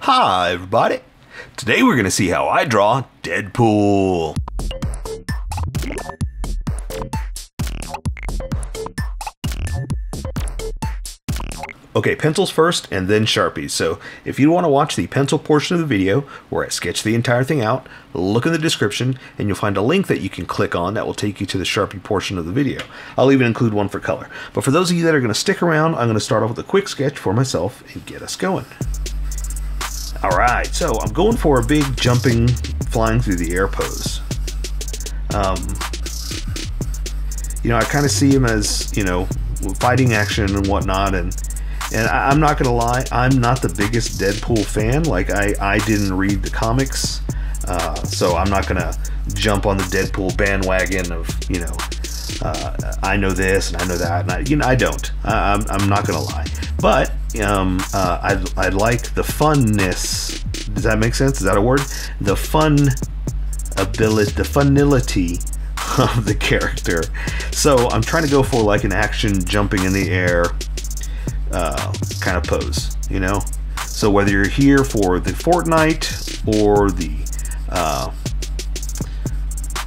Hi everybody! Today we're going to see how I draw Deadpool. Okay, pencils first and then Sharpies. So if you want to watch the pencil portion of the video where I sketch the entire thing out, look in the description and you'll find a link that you can click on that will take you to the Sharpie portion of the video. I'll even include one for color. But for those of you that are going to stick around, I'm going to start off with a quick sketch for myself and get us going. Alright, so I'm going for a big jumping, flying through the air pose. I kind of see him as, fighting action and whatnot, and I'm not going to lie, I'm not the biggest Deadpool fan. Like, I didn't read the comics, so I'm not going to jump on the Deadpool bandwagon of, I know this and I know that, and I don't. I'm not going to lie. But... I like the funness. Does that make sense? Is that a word? The funnility of the character. So I'm trying to go for like an action jumping in the air kind of pose, So whether you're here for the Fortnite or the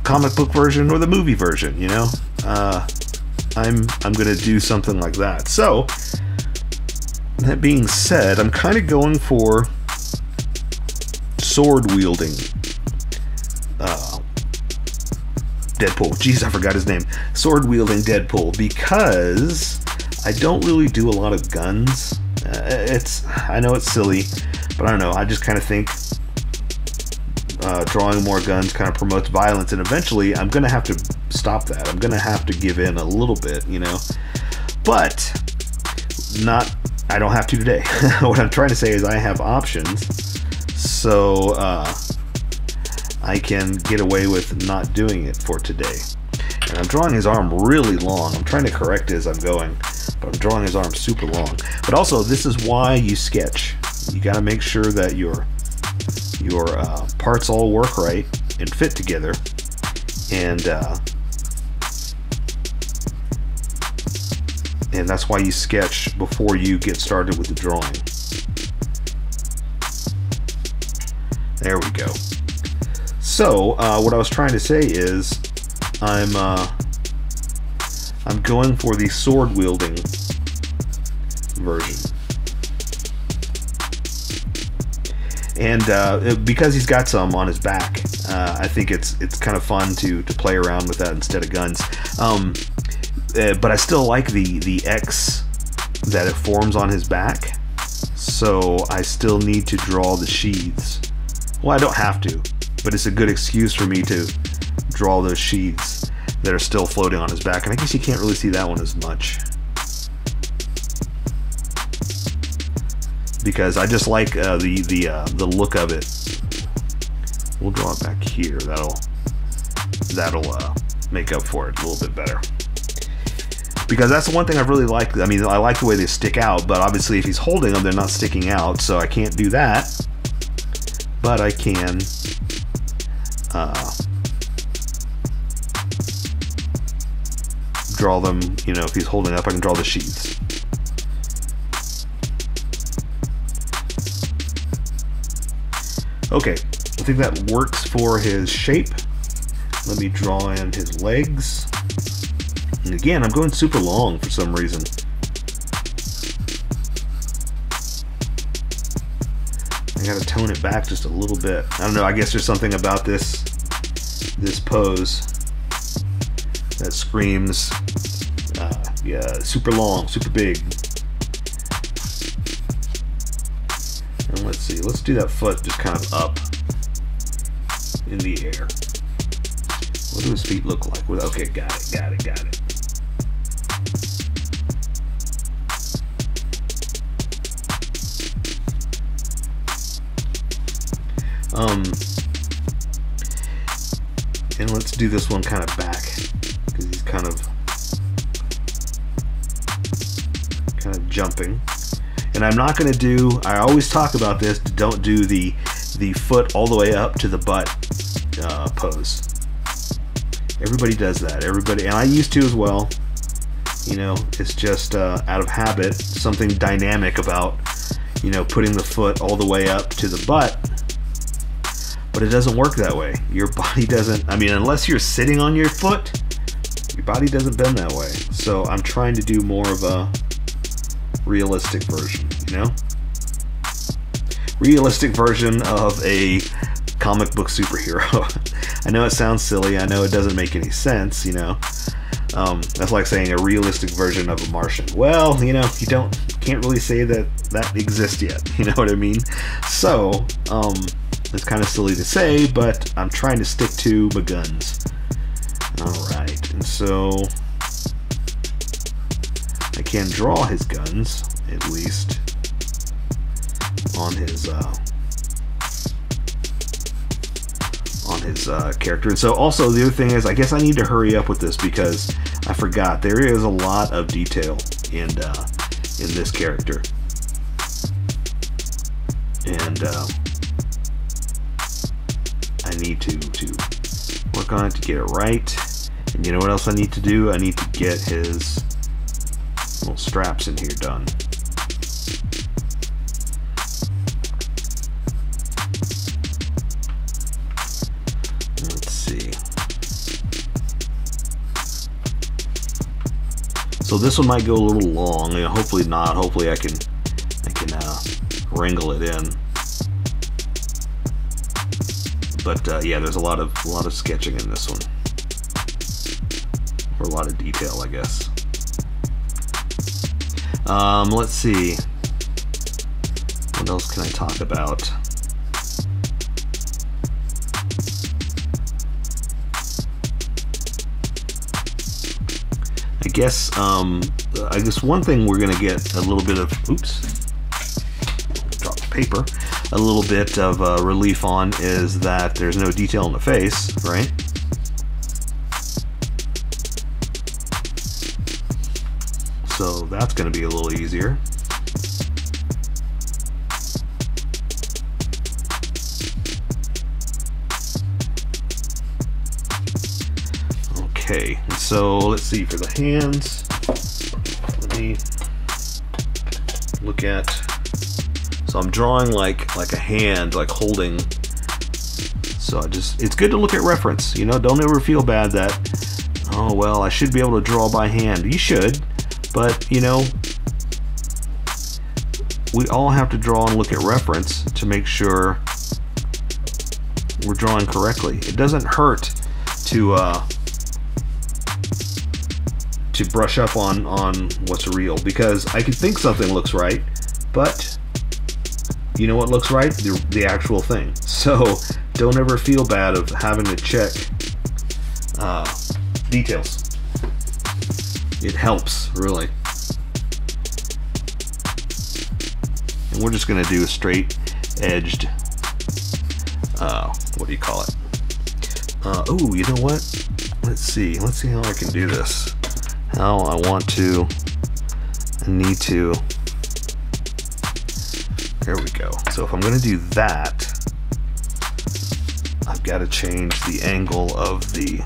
comic book version or the movie version, I'm gonna do something like that. So. That being said, I'm kind of going for sword-wielding Deadpool. Jeez, I forgot his name. Sword-wielding Deadpool, because I don't really do a lot of guns. I know it's silly, but I don't know. I just kind of think drawing more guns kind of promotes violence, and eventually I'm going to have to stop that. I'm going to have to give in a little bit, But not... I don't have to today. What I'm trying to say is I have options, so I can get away with not doing it for today. And I'm drawing his arm really long. I'm trying to correct it as I'm going, but I'm drawing his arm super long. But also, this is why you sketch. You got to make sure that your parts all work right and fit together. And and that's why you sketch before you get started with the drawing. There we go. So what I was trying to say is I'm going for the sword wielding version, and because he's got some on his back, I think it's kind of fun to play around with that instead of guns. But I still like the X that it forms on his back, so I still need to draw the sheaths. Well, I don't have to, but it's a good excuse for me to draw those sheaths that are still floating on his back, and I guess you can't really see that one as much. Because I just like the look of it. We'll draw it back here. That'll make up for it a little bit better. Because that's the one thing I really like. I mean, I like the way they stick out, but obviously if he's holding them, they're not sticking out, so I can't do that. But I can draw them, if he's holding up, I can draw the sheaths. Okay, I think that works for his shape. Let me draw in his legs. And again, I'm going super long for some reason. I gotta tone it back just a little bit. I don't know, I guess there's something about this pose that screams yeah, super long, super big. And let's see, let's do that foot just kind of up in the air. What do his feet look like? Okay, got it. And let's do this one kind of back, because he's kind of jumping. And I'm not going to do, I always talk about this, don't do the foot all the way up to the butt pose. Everybody does that, everybody, and I used to as well. It's just out of habit, something dynamic about you know, putting the foot all the way up to the butt, but it doesn't work that way. Your body doesn't, I mean, unless you're sitting on your foot, your body doesn't bend that way. So I'm trying to do more of a realistic version, you know? Realistic version of a comic book superhero. I know it sounds silly, I know it doesn't make any sense, you know? That's like saying a realistic version of a Martian. Well, you know, you can't really say that exists yet, you know what I mean? So, it's kind of silly to say, but I'm trying to stick to my guns. Alright, and so I can draw his guns, at least, on his character. And so also the other thing is, I guess I need to hurry up with this because I forgot there is a lot of detail in this character, and I need to work on it to get it right. And you know what else I need to do? I need to get his little straps in here done. So this one might go a little long, you know, hopefully not. Hopefully I can wrangle it in. But yeah, there's a lot of sketching in this one, or a lot of detail, I guess. Let's see, what else can I talk about? I guess one thing we're gonna get a little bit of, oops, dropped the paper, a little bit of relief on is that there's no detail in the face, right? So that's gonna be a little easier. Okay, so let's see for the hands. Let me look at. So I'm drawing like a hand, like holding. So it's good to look at reference. You know, don't ever feel bad that, oh well, I should be able to draw by hand. You should, but you know, we all have to draw and look at reference to make sure we're drawing correctly. It doesn't hurt to brush up on what's real, because I could think something looks right, but you know what looks right? The actual thing. So don't ever feel bad of having to check details. It helps, really. And we're just gonna do a straight edged, what do you call it? Oh, you know what? Let's see how I can do this. Now I need to, there we go. So if I'm gonna do that, I've gotta change the angle of the,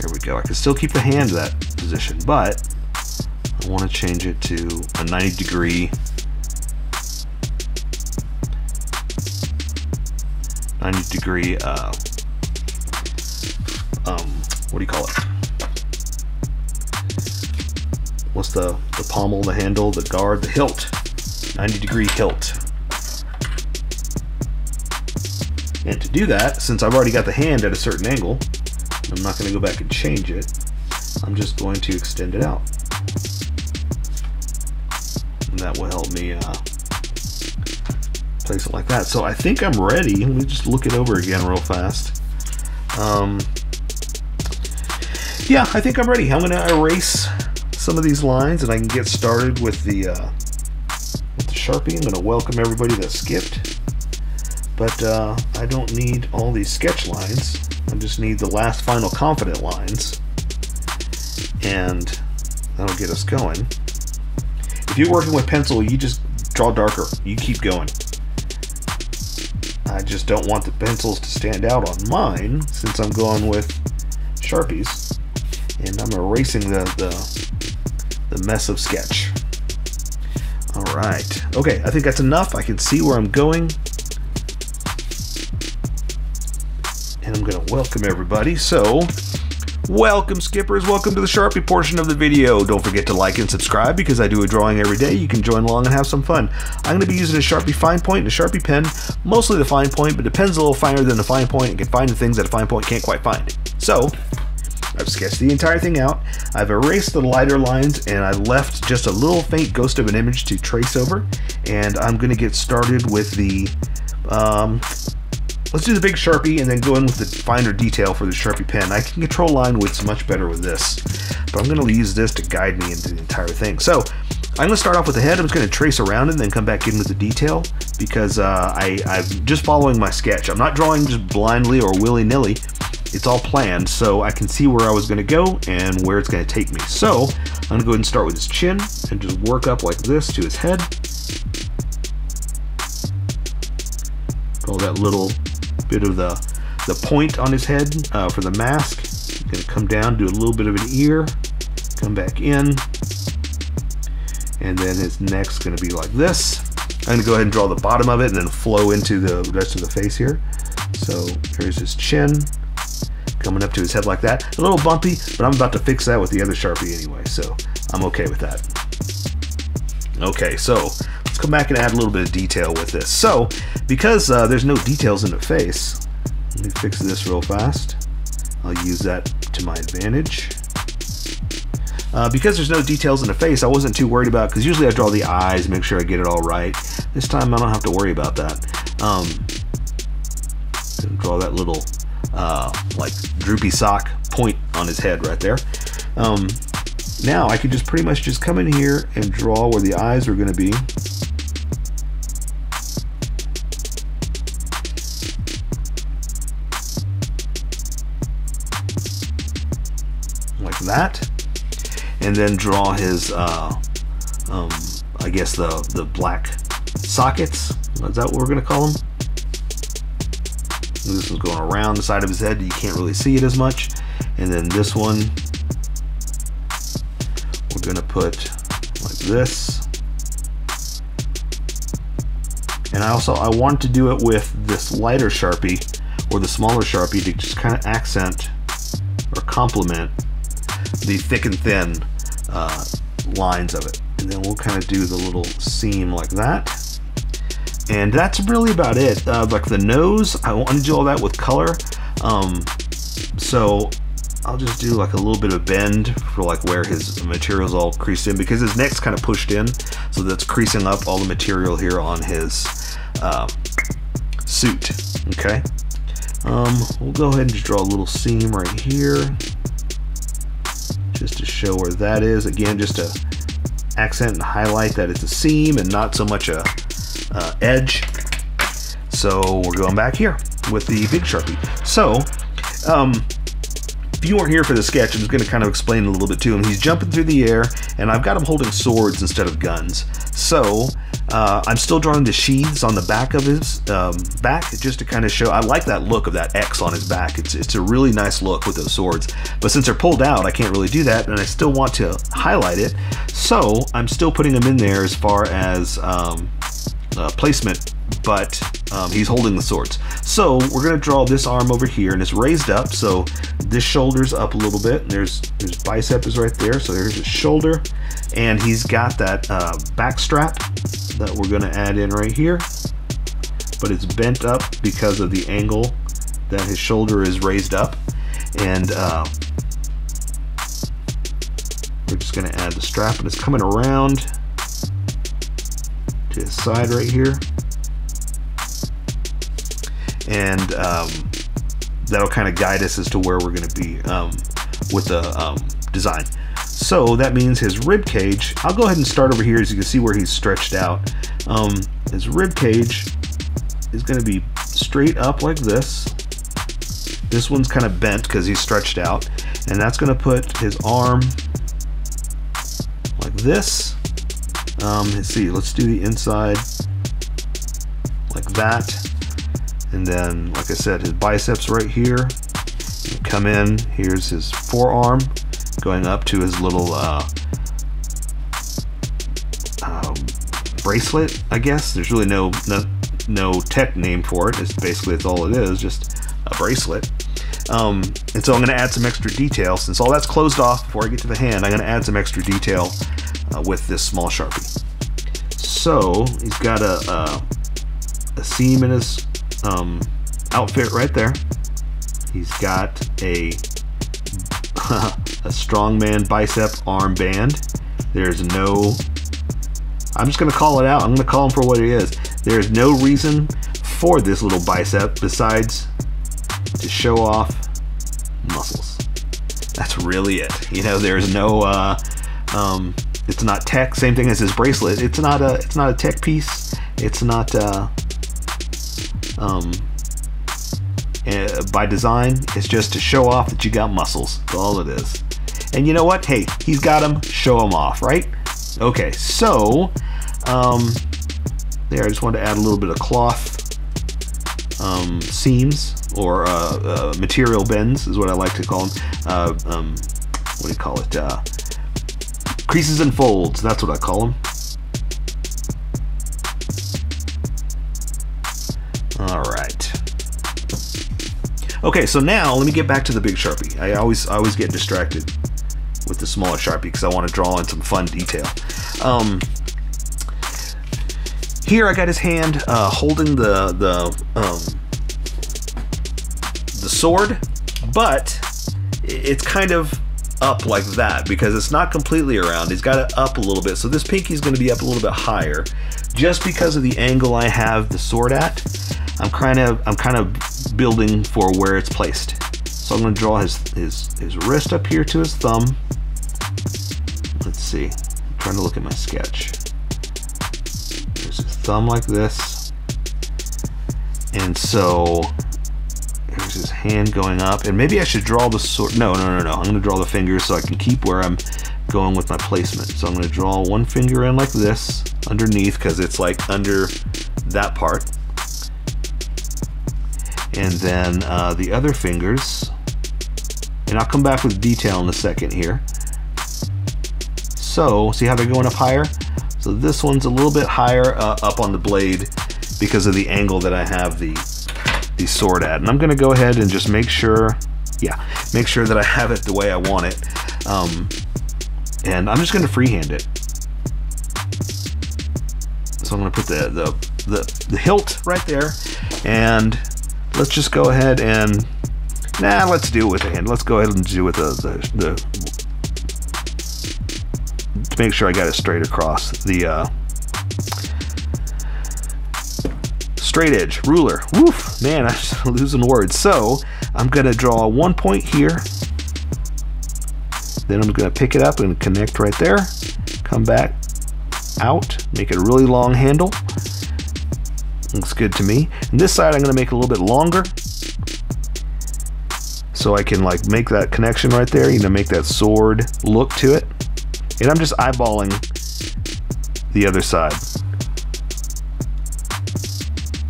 there we go. I can still keep the hand to that position, but I wanna change it to a 90 degree, what do you call it? What's the pommel, the handle, the guard, the hilt? 90 degree hilt. And to do that, since I've already got the hand at a certain angle, I'm not going to go back and change it. I'm just going to extend it out. And that will help me place it like that. So I think I'm ready. Let me just look it over again real fast. Yeah, I think I'm ready. I'm gonna erase some of these lines and I can get started with the Sharpie. I'm gonna welcome everybody that skipped, but I don't need all these sketch lines. I just need the last final confident lines, and that'll get us going. If you're working with pencil, you just draw darker. You keep going. I just don't want the pencils to stand out on mine since I'm going with Sharpies. And I'm erasing the mess of sketch. right. Okay, I think that's enough. I can see where I'm going. And I'm gonna welcome everybody. So, welcome skippers, welcome to the Sharpie portion of the video. Don't forget to like and subscribe because I do a drawing every day. You can join along and have some fun. I'm going to be using a Sharpie fine point and a Sharpie pen, mostly the fine point, but the pen's a little finer than the fine point and can find the things that a fine point can't quite find. So I've sketched the entire thing out, I've erased the lighter lines, and I left just a little faint ghost of an image to trace over, and I'm going to get started with the let's do the big Sharpie and then go in with the finer detail for the Sharpie pen. I can control line widths much better with this, but I'm going to use this to guide me into the entire thing. So I'm going to start off with the head. I'm just going to trace around and then come back in with the detail because I'm just following my sketch. I'm not drawing just blindly or willy-nilly. It's all planned, so I can see where I was going to go and where it's going to take me. So I'm going to go ahead and start with his chin and just work up like this to his head. All that little bit of the point on his head for the mask. I'm gonna come down, do a little bit of an ear, come back in, and then his neck's gonna be like this. I'm gonna go ahead and draw the bottom of it and then flow into the rest of the face here. So here's his chin, coming up to his head like that. A little bumpy, but I'm about to fix that with the other Sharpie anyway, so I'm okay with that. Okay, so let's come back and add a little bit of detail with this. So, because there's no details in the face, let me fix this real fast. I'll use that to my advantage. Because there's no details in the face, I wasn't too worried about, because usually I draw the eyes, make sure I get it all right. This time I don't have to worry about that. Draw that little like droopy sock point on his head right there. Now I could just pretty much just come in here and draw where the eyes are going to be. Like that. And then draw his, I guess the black sockets. Is that what we're going to call them? This one's going around the side of his head. You can't really see it as much. And then this one, we're gonna put like this, and I want to do it with this lighter Sharpie or the smaller Sharpie to just kind of accent or complement the thick and thin lines of it, and then we'll kind of do the little seam like that, and that's really about it. Like the nose, I want to do all that with color, so I'll just do like a little bit of bend for like where his material's all creased in, because his neck's kind of pushed in, so that's creasing up all the material here on his suit. Okay, we'll go ahead and just draw a little seam right here just to show where that is. Again, just to accent and highlight that it's a seam and not so much a edge. So we're going back here with the big Sharpie. So if you weren't here for the sketch, I'm just going to kind of explain a little bit to him. He's jumping through the air, and I've got him holding swords instead of guns. So I'm still drawing the sheaths on the back of his back, just to kind of show. I like that look of that X on his back. It's a really nice look with those swords. But since they're pulled out, I can't really do that, and I still want to highlight it. So I'm still putting them in there as far as placement, but he's holding the swords. So we're going to draw this arm over here, and it's raised up, so this shoulder's up a little bit, and there's bicep is right there, so there's his shoulder, and he's got that back strap that we're going to add in right here, but it's bent up because of the angle that his shoulder is raised up, and we're just going to add the strap, and it's coming around to his side right here. And that'll kind of guide us as to where we're going to be with the design. So that means his rib cage. I'll go ahead and start over here, as you can see where he's stretched out. His rib cage is going to be straight up like this. This one's kind of bent because he's stretched out, and that's going to put his arm like this. Let's see. Let's do the inside like that. And then, like I said, his biceps right here. You come in, here's his forearm going up to his little bracelet, I guess. There's really no tech name for it. It's basically, it's all it is, just a bracelet. And so I'm going to add some extra detail. Since all that's closed off before I get to the hand, I'm going to add some extra detail with this small Sharpie. So he's got a seam in his outfit right there. He's got a a strongman bicep armband. There's no, I'm just going to call it out. I'm going to call him for what it is. There is no reason for this little bicep besides to show off muscles. That's really it. You know, there's no, it's not tech. Same thing as his bracelet. It's not a tech piece. It's not, by design. It's just to show off that you got muscles. That's all it is. And you know what? Hey, he's got them. Show them off, right? Okay, so there, I just wanted to add a little bit of cloth seams, or material bends is what I like to call them. What do you call it? Creases and folds, that's what I call them. All right. Okay, so now let me get back to the big Sharpie. I always get distracted with the smaller Sharpie because I want to draw in some fun detail. Here I got his hand holding the sword, but it's kind of up like that because it's not completely around. He's got it up a little bit, so this pinky's going to be up a little bit higher, just because of the angle I have the sword at. I'm kind of building for where it's placed. So I'm going to draw his wrist up here to his thumb. Let's see. I'm trying to look at my sketch. There's his thumb like this. And so there's his hand going up. And maybe I should draw the sword. No. I'm going to draw the fingers so I can keep where I'm going with my placement. So I'm going to draw one finger in like this underneath, because it's like under that part. And then the other fingers. And I'll come back with detail in a second here. So, see how they're going up higher? So this one's a little bit higher up on the blade because of the angle that I have the sword at. And I'm gonna go ahead and just make sure, make sure that I have it the way I want it. And I'm just gonna freehand it. So I'm gonna put the hilt right there, and let's just go ahead and, let's do it with a hand. Let's go ahead and do it with the to make sure I got it straight across, the straight edge ruler. Woof, man, I'm just losing words. So I'm gonna draw one point here. Then I'm gonna pick it up and connect right there. Come back out, make it a really long handle. Looks good to me. And this side I'm going to make a little bit longer, so I can like make that connection right there, you know, make that sword look to it. And I'm just eyeballing the other side,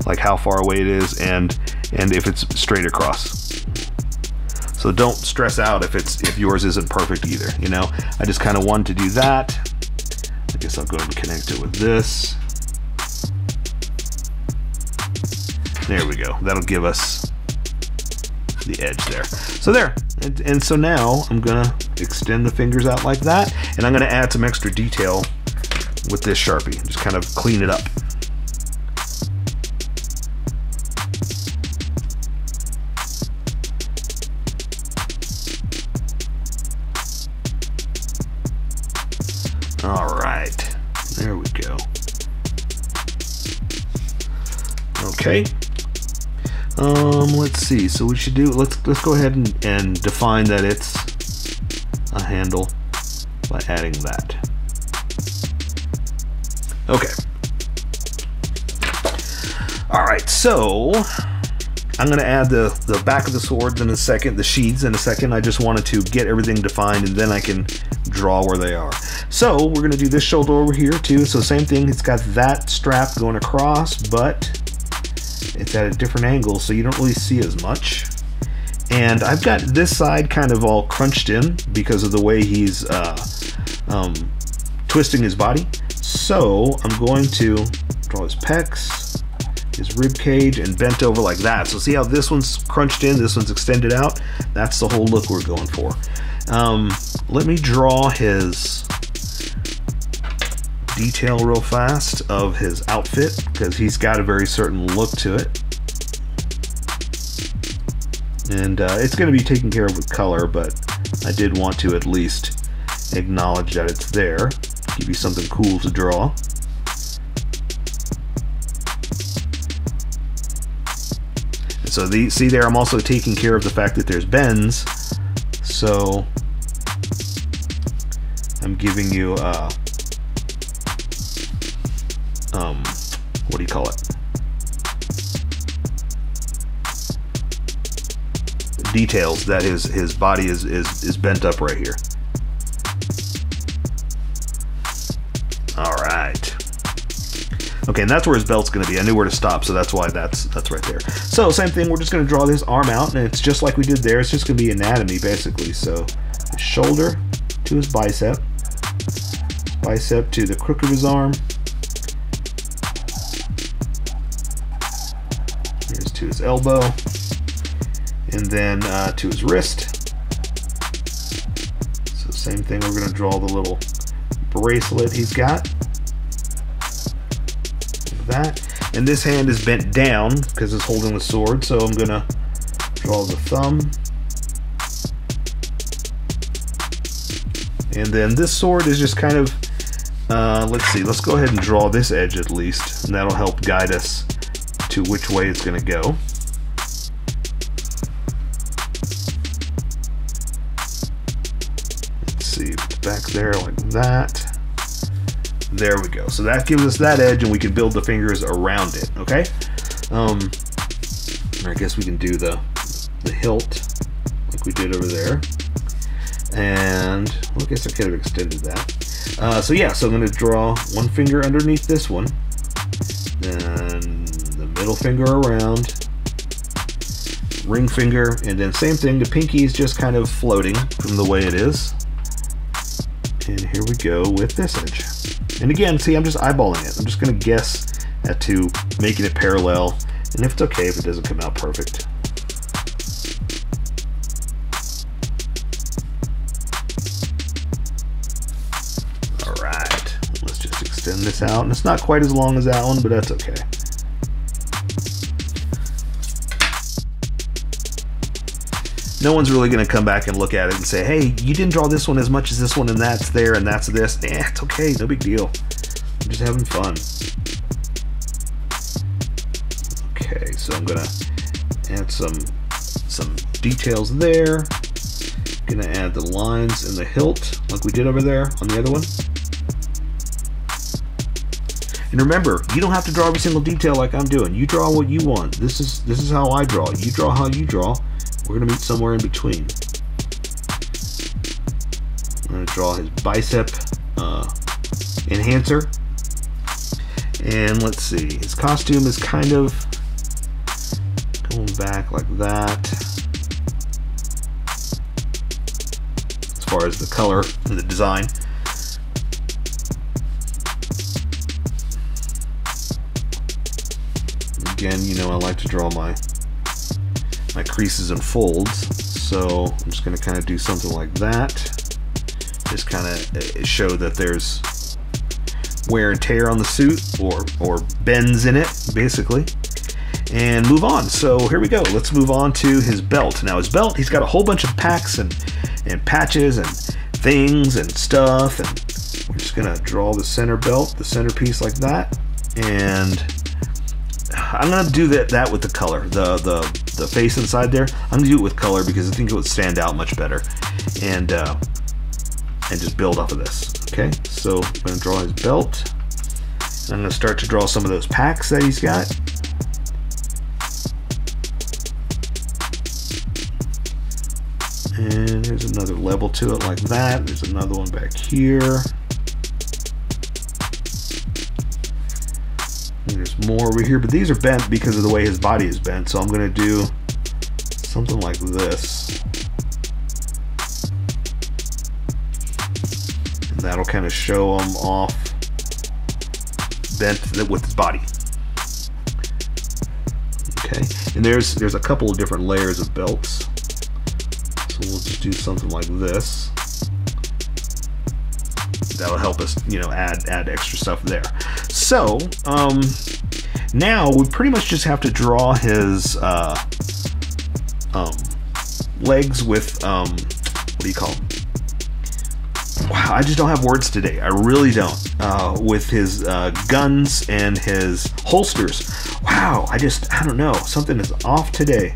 like how far away it is and if it's straight across. So don't stress out if it's, if yours isn't perfect either, you know. I just kind of wanted to do that. I guess I'll go ahead and connect it with this. There we go. That'll give us the edge there. So there. And so now I'm going to extend the fingers out like that. And I'm going to add some extra detail with this Sharpie. Just kind of clean it up. All right. There we go. Okay. Let's see. So we should do, let's go ahead and define that it's a handle by adding that. Okay. All right. So I'm going to add the back of the swords in a second, the sheaths in a second. I just wanted to get everything defined, and then I can draw where they are. So we're going to do this shoulder over here too. So same thing. It's got that strap going across, but it's at a different angle, so you don't really see as much. And I've got this side kind of all crunched in because of the way he's twisting his body. So I'm going to draw his pecs, his ribcage, and bent over like that. So see how this one's crunched in, this one's extended out? That's the whole look we're going for. Let me draw his detail real fast of his outfit, because he's got a very certain look to it. And it's going to be taken care of with color, but I did want to at least acknowledge that it's there. Give you something cool to draw. And so the, see there, I'm also taking care of the fact that there's bends. So I'm giving you, what do you call it? Details that his body is bent up right here. All right. Okay, and that's where his belt's gonna be. I knew where to stop, so that's why that's right there. So same thing, we're just gonna draw this arm out, and it's just like we did there. It's just gonna be anatomy, basically. So his shoulder to his bicep to the crook of his arm. Here's to his elbow. And then to his wrist. So same thing, we're gonna draw the little bracelet he's got. Like that. And this hand is bent down because it's holding the sword, so I'm gonna draw the thumb. And then this sword is just kind of, let's see, let's go ahead and draw this edge at least, and that'll help guide us to which way it's gonna go. Back there like that. There we go. So that gives us that edge, and we can build the fingers around it. Okay. I guess we can do the hilt like we did over there. And well, I guess I could have extended that. So yeah. So I'm going to draw one finger underneath this one, then the middle finger around, ring finger, and then same thing. The pinky is just kind of floating from the way it is. And here we go with this edge. And again, see, I'm just eyeballing it. I'm just gonna guess at to making it parallel. And if it's okay, if it doesn't come out perfect. All right, let's just extend this out. And it's not quite as long as that one, but that's okay. No one's really going to come back and look at it and say, hey, you didn't draw this one as much as this one, and that's there, and that's this. Eh, it's okay, no big deal. I'm just having fun. Okay, so I'm going to add some details there. Going to add the lines and the hilt like we did over there on the other one. And remember, you don't have to draw every single detail like I'm doing. You draw what you want. This is how I draw. You draw how you draw. We're gonna meet somewhere in between. I'm gonna draw his bicep enhancer. And let's see, his costume is kind of going back like that. As far as the color and the design. Again, you know I like to draw my creases and folds, so I'm just going to kind of do something like that, just kind of show that there's wear and tear on the suit, or bends in it, basically, and move on. So here we go. Let's move on to his belt. Now his belt, he's got a whole bunch of packs and patches and things and stuff, and we're just going to draw the center belt, the centerpiece like that, and I'm going to do that with the color, the face inside there. I'm going to do it with color because I think it would stand out much better, and just build off of this. Okay, so I'm going to draw his belt. And I'm going to start to draw some of those packs that he's got. And there's another level to it like that. There's another one back here. There's more over here, but these are bent because of the way his body is bent, so I'm going to do something like this. And that'll kind of show them off bent with his body. Okay, and there's a couple of different layers of belts. So we'll just do something like this. That'll help us, you know, add extra stuff there. So now we pretty much just have to draw his legs with what do you call them? Wow, I just don't have words today. I really don't. With his guns and his holsters. Wow, I don't know. Something is off today.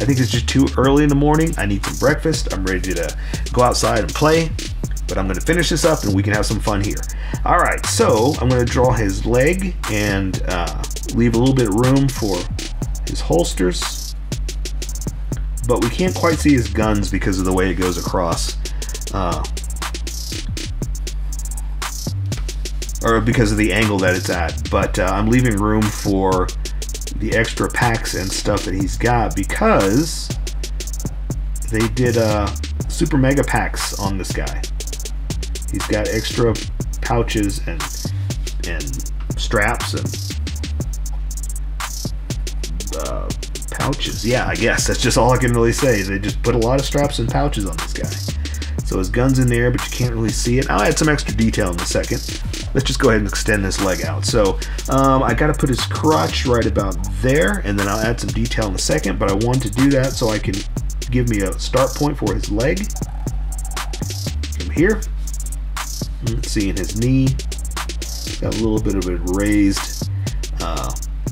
I think it's just too early in the morning. I need some breakfast. I'm ready to go outside and play. But I'm going to finish this up and we can have some fun here. All right, so I'm going to draw his leg and leave a little bit of room for his holsters. But we can't quite see his guns because of the way it goes across. Or because of the angle that it's at, but I'm leaving room for the extra packs and stuff that he's got because they did super mega packs on this guy. He's got extra pouches and straps and pouches. Yeah, I guess that's just all I can really say. They just put a lot of straps and pouches on this guy. So his gun's in there, but you can't really see it. I'll add some extra detail in a second. Let's just go ahead and extend this leg out. So I gotta put his crotch right about there, and then I'll add some detail in a second, but I want to do that so I can give me a start point for his leg. From here, let's see, in his knee, got a little bit of a raised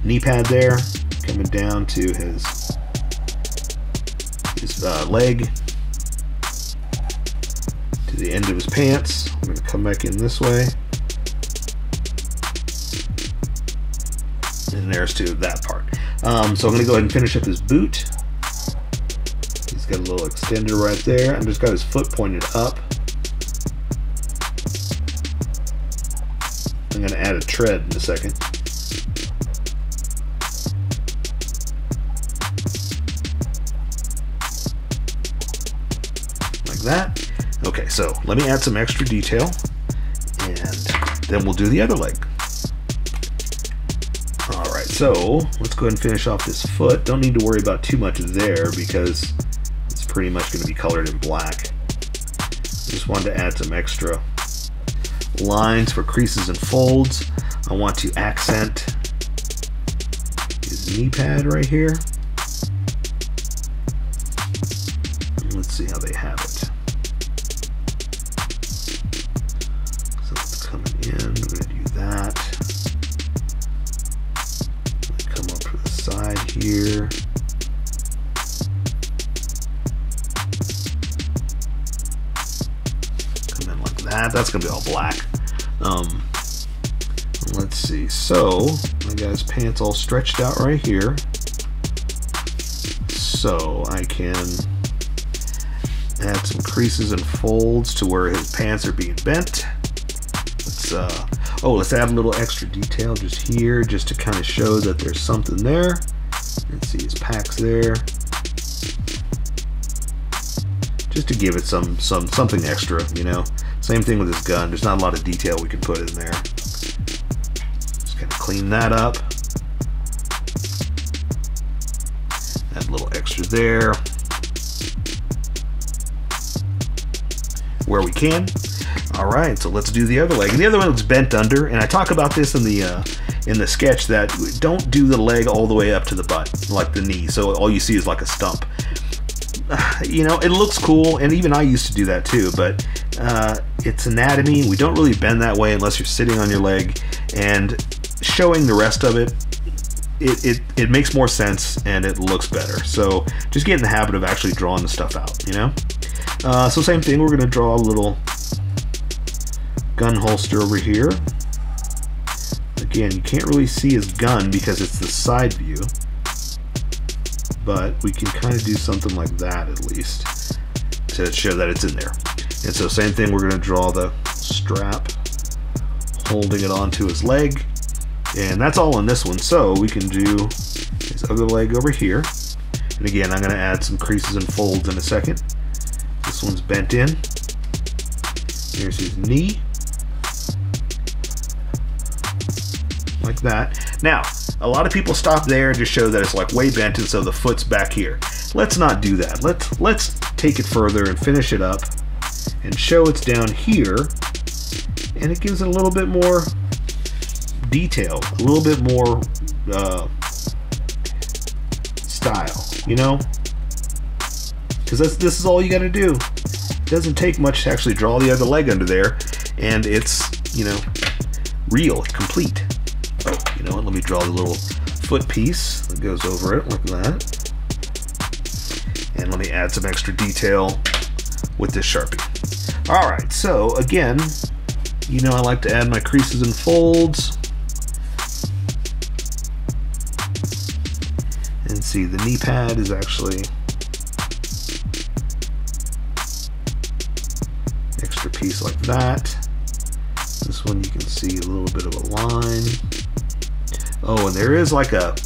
knee pad there, coming down to his leg. The end of his pants. I'm going to come back in this way. And there's to that part. So I'm going to go ahead and finish up his boot. He's got a little extender right there. I've just got his foot pointed up. I'm going to add a tread in a second. Like that. Okay, so let me add some extra detail, and then we'll do the other leg. All right, so let's go ahead and finish off this foot. Don't need to worry about too much there because it's pretty much going to be colored in black. Just wanted to add some extra lines for creases and folds. I want to accent his knee pad right here. Let's see how they have it. Here. Come in like that. That's going to be all black. Let's see. So, I got his pants all stretched out right here. So, I can add some creases and folds to where his pants are being bent. Let's add a little extra detail just here just to kind of show that there's something there. Let's see his packs there, just to give it something extra, you know. Same thing with his gun. There's not a lot of detail we can put in there. Just kind of clean that up. Add a little extra there where we can. All right, so let's do the other leg. And the other one looks bent under, and I talk about this in the sketch that don't do the leg all the way up to the butt, like the knee, so all you see is like a stump. You know, it looks cool, and even I used to do that too, but it's anatomy. We don't really bend that way unless you're sitting on your leg, and showing the rest of it, it makes more sense and it looks better. So just get in the habit of actually drawing the stuff out, you know? So same thing, we're gonna draw a little gun holster over here. Again, you can't really see his gun because it's the side view, but we can kind of do something like that at least to show that it's in there. And so same thing, we're going to draw the strap holding it onto his leg, and that's all in this one. So we can do his other leg over here, and again, I'm going to add some creases and folds in a second. This one's bent in. Here's his knee. like that. Now, a lot of people stop there and just show that it's like way bent and so the foot's back here. Let's not do that. Let's take it further and finish it up and show it's down here, and it gives it a little bit more detail, a little bit more style, you know? Because this is all you gotta do. It doesn't take much to actually draw the other leg under there, and it's, you know, real, complete. Oh, you know what, let me draw the little foot piece that goes over it like that. And let me add some extra detail with this Sharpie. All right, so again, you know I like to add my creases and folds. And see, the knee pad is actually an extra piece like that. This one you can see a little bit of a line. Oh, and there is like a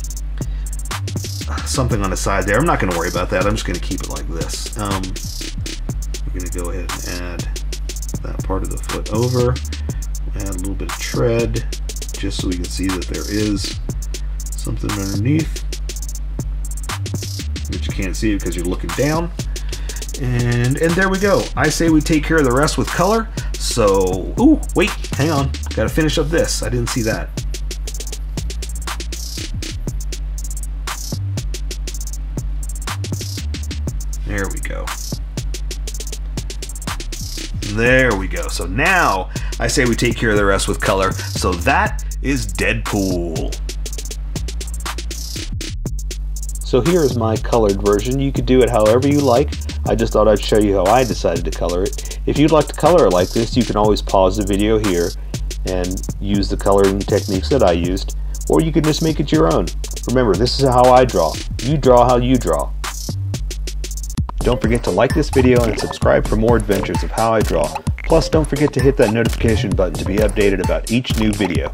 something on the side there. I'm not gonna worry about that. I'm just gonna keep it like this. We're gonna go ahead and add that part of the foot over. Add a little bit of tread, just so we can see that there is something underneath. But you can't see it because you're looking down. And there we go. I say we take care of the rest with color. So, ooh, wait, hang on. Gotta finish up this. I didn't see that. There we go. There we go. So now I say we take care of the rest with color. So that is Deadpool. So here is my colored version. You could do it however you like. I just thought I'd show you how I decided to color it. If you'd like to color it like this, you can always pause the video here and use the coloring techniques that I used, or you can just make it your own. Remember, this is how I draw. You draw how you draw. Don't forget to like this video and subscribe for more adventures of how I draw. Plus, don't forget to hit that notification button to be updated about each new video.